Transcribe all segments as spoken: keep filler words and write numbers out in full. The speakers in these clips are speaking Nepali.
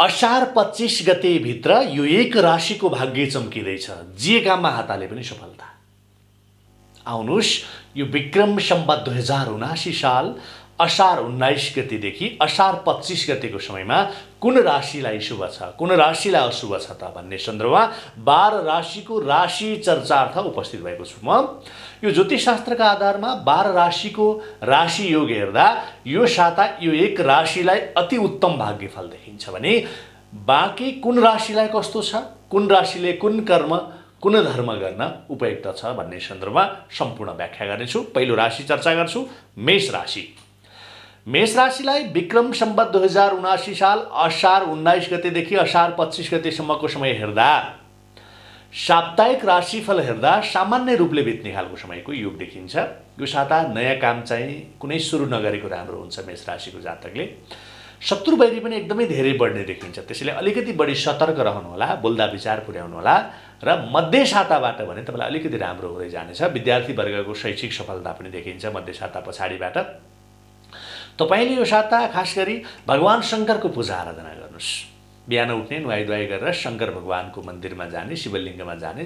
असार पच्चीस गते भित्र यो एक राशिको भाग्य चम्किँदैछ, जे काममा हाताले पनि सफलता। आउनुस् यो विक्रम सम्वत दुई हजार उनासी साल असार उन्नाइस गतेदेखि असार पच्चीस गतेको समयमा कुन राशिलाई शुभ छ, कुन राशिलाई अशुभ छ त भन्ने सन्दर्भमा बाह्र राशिको राशि चर्चार्थ उपस्थित भएको छु म। यो ज्योतिषशास्त्रका आधारमा बाह्र राशिको राशि योग हेर्दा यो साता यो एक राशिलाई अति उत्तम भाग्यफल देखिन्छ भने बाँकी कुन राशिलाई कस्तो छ, कुन राशिले कुन कर्म कुन धर्म गर्न उपयुक्त छ भन्ने सन्दर्भमा सम्पूर्ण व्याख्या गर्नेछु। पहिलो राशि चर्चा गर्छु, मेष राशि। मेष राशिलाई विक्रम सम्वत दुई हजार उनासी साल असार उन्नाइस गतेदेखि असार पच्चीस गतेसम्मको समय हेर्दा साप्ताहिक राशिफल हेर्दा सामान्य रूपले बित्ने खालको समयको योग देखिन्छ। यो साता नयाँ काम चाहिँ कुनै सुरु नगरेको राम्रो हुन्छ। मेष राशिको जातकले शत्रु वैरी पनि एकदमै धेरै बढ्ने देखिन्छ, त्यसैले अलिकति बढी सतर्क रहनुहोला, बोल्दा विचार पुर्याउनुहोला र मध्य साताबाट भने तपाईँलाई अलिकति राम्रो हुँदै जानेछ। विद्यार्थी वर्गको शैक्षिक सफलता पनि देखिन्छ मध्य साता पछाडिबाट। तपाईँले यो साता खास गरी भगवान शङ्करको पूजा आराधना गर्नुहोस्। बिहान उठ्ने नुहाई धुवाई गरेर शङ्कर भगवानको मन्दिरमा जाने, शिवलिङ्गमा जाने,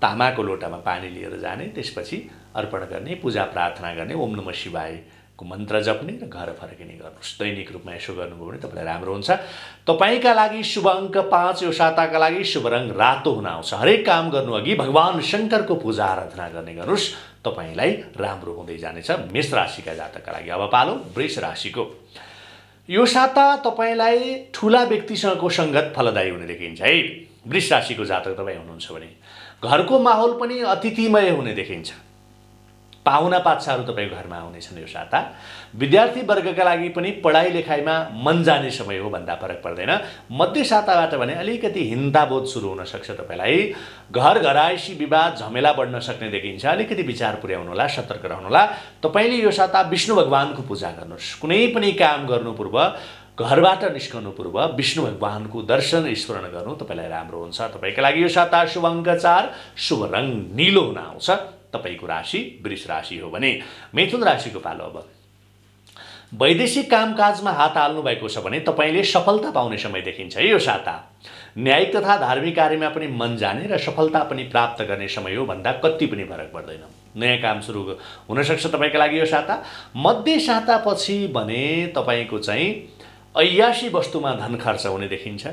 तामाको लोटामा पानी लिएर जाने, त्यसपछि अर्पण गर्ने, पूजा प्रार्थना गर्ने, ओम नमः शिवाय को मन्त्र जप्ने र घर फर्किने गर्नुहोस्। दैनिक रूपमा यसो गर्नुभयो भने तपाईँलाई राम्रो हुन्छ। तपाईँका लागि शुभ अङ्क पाँच, यो साताका लागि शुभ रङ रातो हुन आउँछ। हरेक काम गर्नु अघि भगवान शङ्करको पूजा आराधना गर्ने गर्नुहोस्, तपाईँलाई राम्रो हुँदै जानेछ मेष राशिका जातकका लागि। अब पालो वृष राशिको। यो साता तपाईँलाई ठुला व्यक्तिसँगको सङ्गत फलदायी हुने देखिन्छ है। वृष राशिको जातक तपाईँ हुनुहुन्छ भने घरको माहौल पनि अतिथिमय हुने देखिन्छ। पाहुना पातशाहरू तपाईँको घरमा आउनेछन्। यो साता विद्यार्थी वर्गका लागि पनि पढाइ लेखाइमा मन जाने समय हो भन्दा फरक पर्दैन। मध्य साताबाट भने अलिकति हिन्दाबोध सुरु हुनसक्छ। तपाईँलाई घर घरायसी विवाद झमेला बढ्न सक्ने देखिन्छ। अलिकति विचार पुर्याउनुहोला, सतर्क रहनुहोला। तपाईँले यो साता विष्णु भगवानको पूजा गर्नुहोस्। कुनै पनि काम गर्नु पूर्व, घरबाट निस्कनु पूर्व विष्णु भगवानको दर्शन स्मरण गर्नु तपाईँलाई राम्रो हुन्छ। तपाईँका लागि यो साता शुभ अङ्क चार, शुभ रङ नीलो हुन आउँछ। तपाईको राशि वृष राशि हो भने मिथुन राशिको पालो। अब वैदेशिक कामकाजमा हात हाल्नु भएको छ भने तपाईले सफलता पाउने समय देखिन्छ। यो साता न्यायिक तथा धार्मिक कार्यमा पनि मन जाने र सफलता पनि प्राप्त गर्ने समय हो भन्दा कति पनि फरक पर्दैन। नयाँ काम सुरु हुन सक्छ तपाईका लागि यो साता। मध्य सातापछि भने तपाईको चाहिँ ऐयासी वस्तुमा धन खर्च हुने देखिन्छ।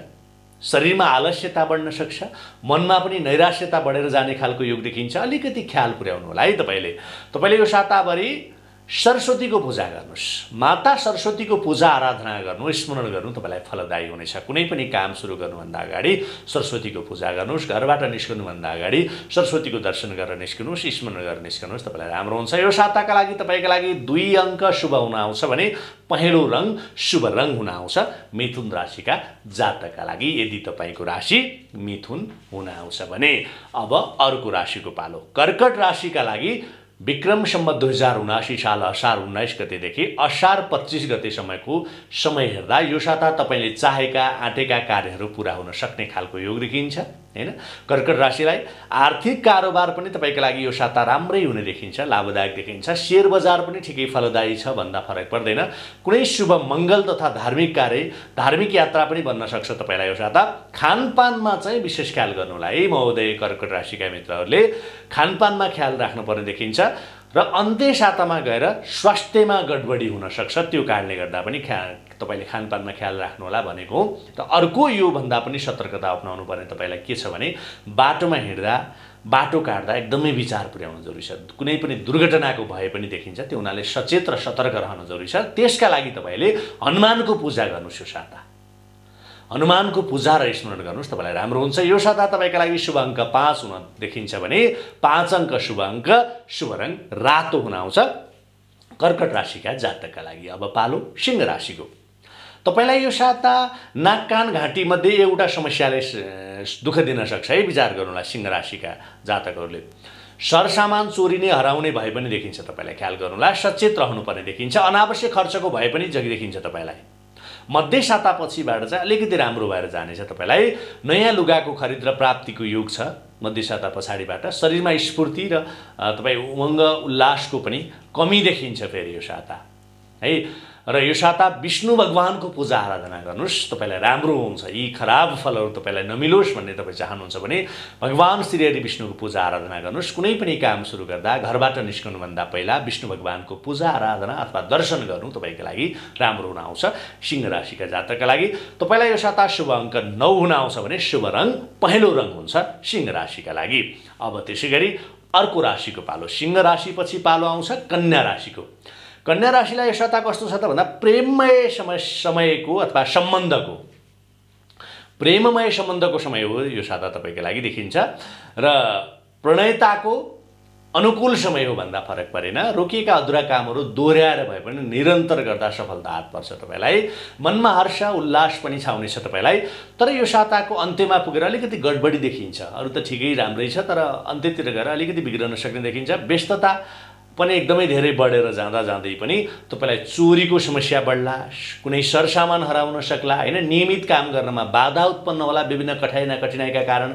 शरीरमा आलस्यता बढ्न सक्छ, मनमा पनि नैराश्यता बढेर जाने खालको योग देखिन्छ। अलिकति ख्याल पुर्याउनु होला है। तपाईँले तपाईँले यो साताभरि सरस्वतीको पूजा गर्नुहोस्। माता सरस्वतीको पूजा आराधना गर्नु, स्मरण गर्नु तपाईँलाई फलदायी हुनेछ। कुनै पनि काम सुरु गर्नुभन्दा अगाडि सरस्वतीको पूजा गर्नुहोस्। घरबाट निस्कनुभन्दा अगाडि सरस्वतीको दर्शन गरेर निस्कनुहोस्, स्मरण गरेर निस्कनुहोस्, तपाईँलाई राम्रो हुन्छ। यो साताका लागि तपाईँका लागि दुई अङ्क शुभ हुन आउँछ भने पहेँलो रङ शुभ रङ हुन आउँछ मिथुन राशिका जातकका लागि। यदि तपाईँको राशि मिथुन हुन आउँछ भने अब अर्को राशिको पालो। कर्कट राशिका लागि विक्रम सम्वत दुई हजार उनासी साल असार उन्नाइस गतेदेखि असार पच्चीस गतेसम्मको समय हेर्दा यो साता तपाईँले चाहेका आँटेका कार्यहरू पुरा हुन सक्ने खालको योग देखिन्छ हैन। कर्कट राशिलाई आर्थिक कारोबार पनि तपाईँको लागि यो साता राम्रै हुने देखिन्छ, लाभदायक देखिन्छ। शेयर बजार पनि ठिकै फलदायी छ भन्दा फरक पर्दैन। कुनै शुभ मङ्गल तथा धार्मिक कार्य, धार्मिक यात्रा पनि बन्न सक्छ तपाईँलाई यो साता। खानपानमा चाहिँ विशेष ख्याल गर्नुहोला है महोदय। कर्कट राशिका मित्रहरूले खानपानमा ख्याल राख्नुपर्ने देखिन्छ र अन्त्य सातामा गएर स्वास्थ्यमा गडबडी हुन सक्छ। त्यो कारणले गर्दा पनि ख्या तपाईँले खानपानमा ख्याल राख्नुहोला भनेको। र अर्को यो भन्दा पनि सतर्कता अपनाउनु पर्ने तपाईँलाई के छ भने बाटोमा हिँड्दा, बाटो काट्दा एकदमै विचार पुर्याउनु जरुरी छ। कुनै पनि दुर्घटनाको भए पनि देखिन्छ, त्यो हुनाले सचेत र सतर्क रहनु जरुरी छ। त्यसका लागि तपाईँले हनुमानको पूजा गर्नुहोस्। यो साता हनुमानको पूजा र स्मरण गर्नुहोस्, तपाईँलाई राम्रो हुन्छ। यो साता तपाईँका लागि शुभ अङ्क पाँच हुन देखिन्छ भने पाँच अङ्क शुभ अङ्क शुभ रङ रातो हुन आउँछ कर्कट राशिका जातकका लागि। अब पालो सिंह राशिको। तपाईँलाई यो साता नाक कान घाँटी मध्ये एउटा समस्याले दुःख दिन सक्छ है। विचार गर्नुहोला सिंह राशिका जातकहरूले। सरसामान चोरिने, हराउने भए पनि देखिन्छ, तपाईँलाई ख्याल गर्नुहोला, सचेत रहनुपर्ने देखिन्छ। अनावश्यक खर्चको भए पनि जग देखिन्छ तपाईँलाई। मध्य सातापछिबाट चाहिँ अलिकति राम्रो भएर जानेछ तपाईँलाई। नयाँ लुगाको खरिद र प्राप्तिको योग छ मध्य साता पछाडिबाट। शरीरमा स्फूर्ति र तपाईँ उमङ्ग उल्लासको पनि कमी देखिन्छ फेरि यो साता है। र यो साता विष्णु भगवानको पूजा आराधना गर्नुस्, तपाईलाई राम्रो हुन्छ, यी खराब फलहरु तपाईलाई नमिलोस् भन्ने तपाई चाहनुहुन्छ भने भगवान श्री हरि विष्णुको पूजा आराधना गर्नुस्। कुनै पनि काम सुरु गर्दा घरबाट निस्कनु भन्दा पहिला विष्णु भगवानको पूजा आराधना अथवा दर्शन गर्नु तपाईको लागि राम्रो हुन आउँछ। सिंह राशिका जातकका लागि तपाईलाई यो साता शुभ अंक नौ हुन आउँछ भने शुभ रंग पहिलो रंग हुन्छ सिंह राशिका लागि। अब त्यसैगरी अर्को राशिको पालो, सिंह राशिपछि पालो आउँछ कन्या राशिको। कन्या राशिलाई यो साता कस्तो छ त भन्दा प्रेममय समय समयको अथवा सम्बन्धको प्रेममय सम्बन्धको समय हो यो साता तपाईको लागि देखिन्छ र प्रणयताको अनुकूल समय हो भन्दा फरक परेन। रोकिएका अधुरा कामहरु दोहोर्याएर भए पनि निरन्तर गर्दा सफलता हात पर्छ। तपाईलाई मनमा हर्ष उल्लास पनि छाउने छ तपाईलाई, तर यो साताको अन्त्यमा पुगेर अलिकति गडबडी देखिन्छ। अरु त ठिकै राम्रै छ, तर अन्त्यतिर गएर अलिकति बिग्रन सक्ने देखिन्छ। व्यस्तता पनि एकदमै धेरै बढेर जाँदा जाँदै पनि तपाईलाई चोरीको समस्या बढ्ला, कुनै सरसामान हराउन सक्ला, हैन नियमित काम गर्नमा बाधा उत्पन्न होला विभिन्न कठिनाइ कठिनाइका कारण।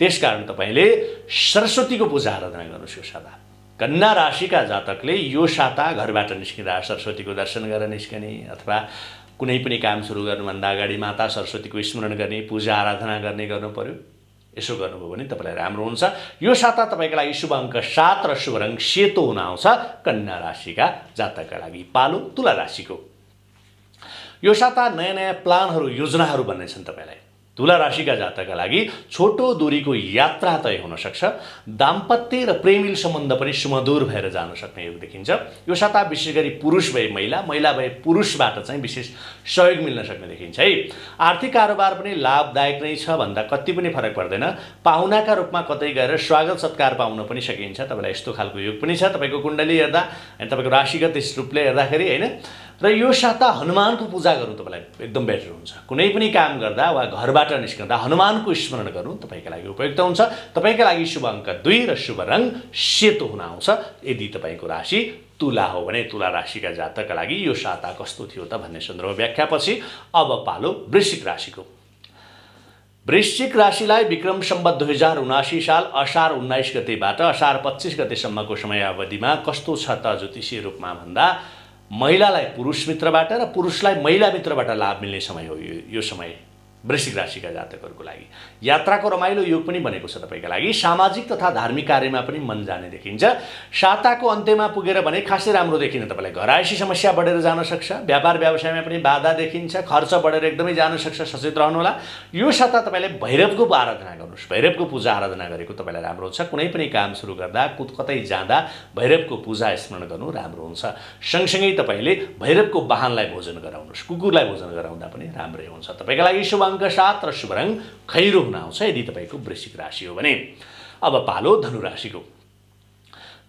त्यसकारण तपाईले सरस्वतीको पूजा आराधना गर्नुस् यो साता। कन्या राशिका जातकले यो साता घरबाट निस्किँदा सरस्वतीको दर्शन गरेर निस्कने अथवा कुनै पनि काम सुरु गर्नुभन्दा अगाडि माता सरस्वतीको स्मरण गर्ने, पूजा आराधना गर्ने गर्नुपर्यो। यसो गर्नुभयो भने तपाईलाई राम्रो हुन्छ। यो साता तपाईको लागि शुभ अंक सात र शुभ रंग सेतो हुन आउँछ कन्या राशिका जातकका लागि। पालो तुला राशिको, यो साता नयाँ नयाँ प्लानहरु योजनाहरु बन्नेछन्। तपाईलाई तुला राशिका जातकका लागि छोटो दूरीको यात्रा तय हुन सक्छ। दाम्पत्य र प्रेमिल सम्बन्ध पनि सुमधुर भएर जान सक्ने योग देखिन्छ। यो साता विशेष गरी पुरुष भए महिला, महिला भए पुरुषबाट चाहिँ विशेष सहयोग मिल्न सक्ने देखिन्छ है। आर्थिक कारोबार पनि लाभदायक नै छ भन्दा कति पनि फरक पर्दैन। पाहुनाका रूपमा कतै गएर स्वागत सत्कार पाउन पनि सकिन्छ। तपाईलाई यस्तो खालको योग पनि छ। तपाईको कुण्डली हेर्दा अनि तपाईको राशिगत रूपले हेर्दाखेरि हैन र यो साता हनुमानको पूजा गर्नु तपाईलाई एकदम बेटर हुन्छ। कुनै पनि काम गर्दा वा घरबाट निस्कँदा हनुमानको स्मरण गर्नु तपाईका लागि उपयुक्त हुन्छ। तपाईका लागि शुभ अंक दुई र शुभ रंग सेतो हुन आउँछ यदि तपाईको राशि तुला हो भने। तुला राशिका जातकका लागि यो साता कस्तो थियो त भन्ने सन्दर्भ व्याख्यापछि अब पालो वृश्चिक राशिको। वृश्चिक राशिलाई विक्रम सम्वत दुई हजार उनासी साल असार उन्नाइस गतेबाट असार पच्चीस गतेसम्मको समयावधिमा कस्तो छ त ज्योतिषीय रूपमा भन्दा महिलालाई पुरुष मित्रबाट र पुरुषलाई महिला मित्रबाट लाभ मिल्ने समय हो यो, यो समय वृश्चिक राशिका जातकहरुको लागि। यात्राको रमाइलो योग पनि बनेको छ तपाईका लागि। सामाजिक तथा धार्मिक कार्यमा पनि मन जाने देखिन्छ। साताको अन्त्यमा पुगेर भने खासै राम्रो देखिन। तपाईलाई घरायसी समस्या बढेर जान सक्छ। व्यापार व्यवसायमा पनि बाधा देखिन्छ। खर्च बढेर एकदमै जान सक्छ, सचेत रहनुहोला। यो साता तपाईले भैरवको आराधना गर्नुस्। भैरवको पूजा आराधना गरेको तपाईलाई राम्रो हुन्छ। कुनै पनि काम सुरु गर्दा कतै जाँदा भैरवको पूजा स्मरण गर्नु राम्रो हुन्छ। सँगसँगै तपाईले भैरवको वाहनलाई भोजन गराउनुस्। कुकुरलाई भोजन गराउँदा पनि राम्रै हुन्छ। तपाईका लागि शुभ अंक सात र शुभ रंग खैरो हुन आउँछ यदि तपाईको वृश्चिक राशि हो भने। अब पालो धनु राशिको।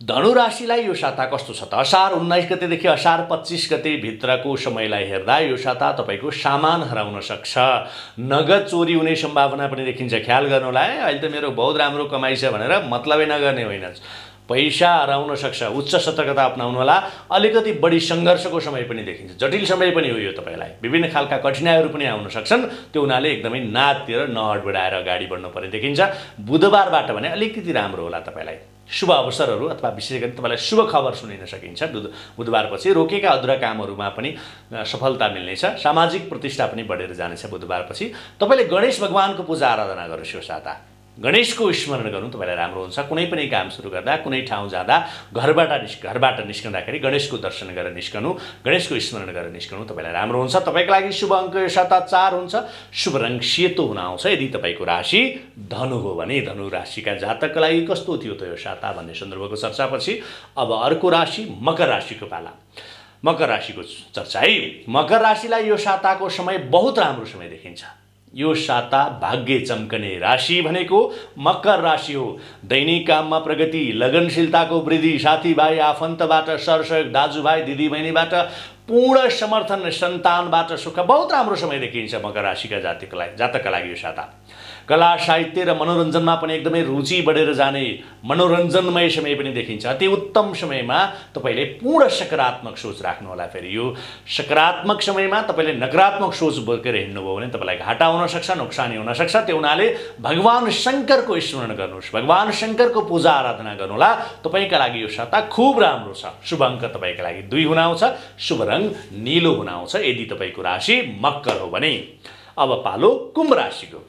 धनु राशिलाई यो साता कस्तो छ त असार उन्नाइस गतेदेखि असार पच्चीस गते भित्रको समयलाई हेर्दा यो साता तपाईको सामान हराउन सक्छ। नगद चोरी हुने सम्भावना पनि देखिन्छ। ख्याल गर्नुहोला है, अहिले त मेरो बहुत राम्रो कमाई छ भनेर मतलबै नगर्ने होइन। पैसा हराउन सक्छ। उच्च सतर्कता अपनाउनुहोला। अलिकति बढी संघर्षको समय पनि देखिन्छ। जटिल समय पनि हो यो तपाईलाई। विभिन्न खालका कठिनाइहरू पनि आउन सक्छन्। त्यो हुनाले एकदमै नातिएर नहडबडाएर अगाडि बढ्नु पर्ने देखिन्छ। बुधबारबाट भने अलिकति राम्रो होला। तपाईलाई शुभ अवसरहरू अथवा विशेष गरी तपाईलाई शुभ खबर सुनिन सकिन्छ। बुधबारपछि रोकेका अधुरा कामहरूमा पनि सफलता मिल्नेछ। सामाजिक प्रतिष्ठा पनि बढेर जानेछ बुधबारपछि। तपाईले गणेश भगवानको पूजा आराधना गर्नुहोस् यो साता। गणेशको स्मरण गर्नु तपाईलाई राम्रो हुन्छ। कुनै पनि काम सुरु गर्दा, कुनै ठाउँ जाँदा, घरबाट निस्क घरबाट निस्कँदाखेरि गणेशको दर्शन गरेर निस्कनु, गणेशको स्मरण गरेर निस्कनु तपाईँलाई राम्रो हुन्छ। तपाईँको लागि शुभ अंक यो साता चार हुन्छ। शुभ रंग सेतो हुन आउँछ यदि तपाईँको राशि धनु हो भने। धनु राशिका जातकका लागि कस्तो थियो त यो साता भन्ने सन्दर्भको चर्चापछि अब अर्को राशि मकर राशिको पाला। मकर राशिको चर्चा है। मकर राशिलाई यो साताको समय बहुत राम्रो समय देखिन्छ। यो साता भाग्य चम्कने राशि भनेको मकर राशि हो। दैनिक काममा प्रगति, लगनशीलताको वृद्धि, साथीभाइ आफन्तबाट सरसहयोग, दाजुभाइ दिदीबहिनीबाट पूर्ण समर्थन, सन्तानबाट सुख, बहुत राम्रो समय देखिन्छ मकर राशिका जातकलाई जातकका लागि यो साता। कला साहित्य र मनोरञ्जनमा पनि एकदमै रुचि बढेर जाने मनोरञ्जनमय समय पनि देखिन्छ। अति उत्तम समयमा तपाईले पूर्ण सकारात्मक सोच राख्नु होला। फेरि यो सकारात्मक समयमा तपाईले नकारात्मक सोच बोकेर हिँड्नु भयो भने तपाईलाई घाटा हुन सक्छ, नोक्सानी हुन सक्छ। त्यो हुनाले भगवान शंकरको स्मरण गर्नुस्, भगवान शंकरको पूजा आराधना गर्नु होला। तपाईका लागि यो साता खूब राम्रो छ। शुभ अंक तपाईका लागि दुई हुन आउँछ, शुभ रंग नीलो हुन आउँछ यदि तपाईको राशि मकर हो भने। अब पालो कुम्भ राशिको।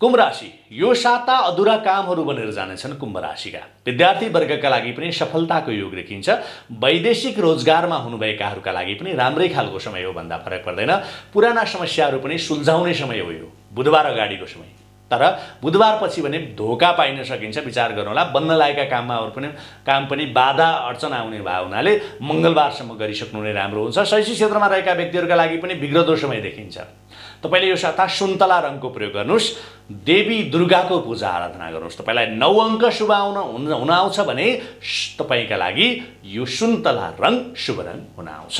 कुम्भ राशि यो साता अधुरा कामहरु बनेर जानेछन्। कुम्भ राशिका विद्यार्थी वर्गका लागि पनि सफलताको योग देखिन्छ। वैदेशिक रोजगारमा हुनुभएकाहरुका लागि पनि राम्रै खालको समय हो, भन्दा फरक पर्दैन। पुराना समस्याहरु पनि सुल्झाउने समय हो यो बुधबार अगाडिको समय। तर बुधबार पछि भने धोका पाइन सकिन्छ, विचार गर्नुहोला। बन्न लागेका काममा अरु पनि काम पनि बाधा अडचन आउने भावनाले मंगलबारसम्म गरिसक्नु नै राम्रो हुन्छ। शैक्षिक क्षेत्रमा रहेका व्यक्तिहरुका लागि पनि बिग्रदो समय देखिन्छ। तपाईले यो साता सुन्तला रंगको प्रयोग गर्नुस्, देवी दुर्गाको पूजा आराधना गर्नुस्। तपाईलाई नौ अंक शुभ आउन हुन आउँछ भने तपाईका लागि यो सुन्तला रंग शुभ रंग हुन आउँछ।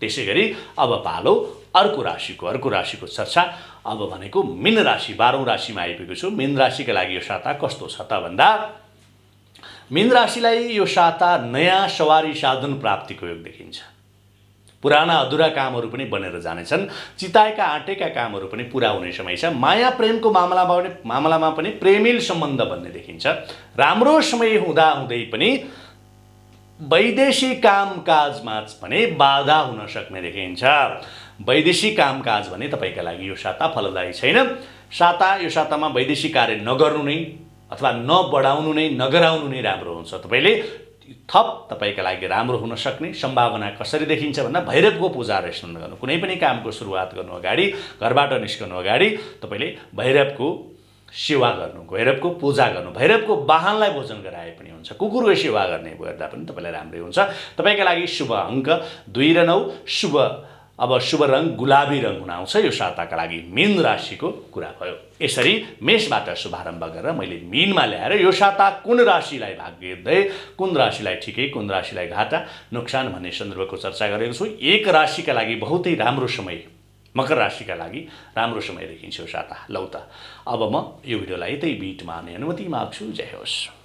त्यसैगरी अब पालो अर्को राशिको। अर्को राशिको चर्चा अब भनेको मीन राशि, बाह्रौं राशिमा आइपुगेको छु। मीन राशिका लागि यो साता कस्तो छ त भन्दा मीन राशिलाई यो साता नयाँ सवारी साधन प्राप्तिको योग देखिन्छ। पुराना अधुरा कामहरु पनि बनेर जानेछन्। चिताएका आँटेका कामहरु पनि पूरा हुने समय छ। माया प्रेमको मामलामा पनि मामलामा पनि प्रेमिल सम्बन्ध बन्ने देखिन्छ। राम्रो समय हुँदा हुँदै पनि वैदेशिक कामकाजमा पनि बाधा हुन सक्ने देखिन्छ। वैदेशिक कामकाज भने तपाईका लागि यो साता फलदायी छैन। साता यो सातामा वैदेशिक कार्य नगर्नु नै अथवा नबढाउनु नै नगराउनु नै राम्रो हुन्छ। तपाईले थप तपाईका लागि राम्रो हुन सक्ने सम्भावना कसरी देखिन्छ भन्दा भैरवको पूजा आराधना गर्नु, कुनै पनि कामको सुरुवात गर्नु अगाडि, घरबाट निस्कनु अगाडि तपाईले भैरवको सेवा गर्नु, भैरवको पूजा गर्नु। भैरवको वाहनलाई भोजन गराए पनि हुन्छ, कुकुरको सेवा गर्ने गर्दा पनि तपाईलाई राम्रै हुन्छ। तपाईका लागि शुभ अंक दुई र नौ, शुभ अब शुभ रंग गुलाबी रंग हुन आउँछ यो साताका लागि। मीन राशिको कुरा भयो। यसरी मेषबाट शुभारम्भ गरेर मैले मीनमा ल्याएर यो साता कुन राशिलाई भाग्य दिँदै, कुन राशिलाई ठिकै, कुन राशिलाई घाटा नोक्सान भन्ने सन्दर्भको चर्चा गरेको छु। एक राशिका लागि बहुतै राम्रो समय, मकर राशिका लागि राम्रो समय देखिन्छ यो साता। लौ त अब म यो भिडियोलाई यतै बिटमा हाल्ने अनुमति माग्छु। जय होस्।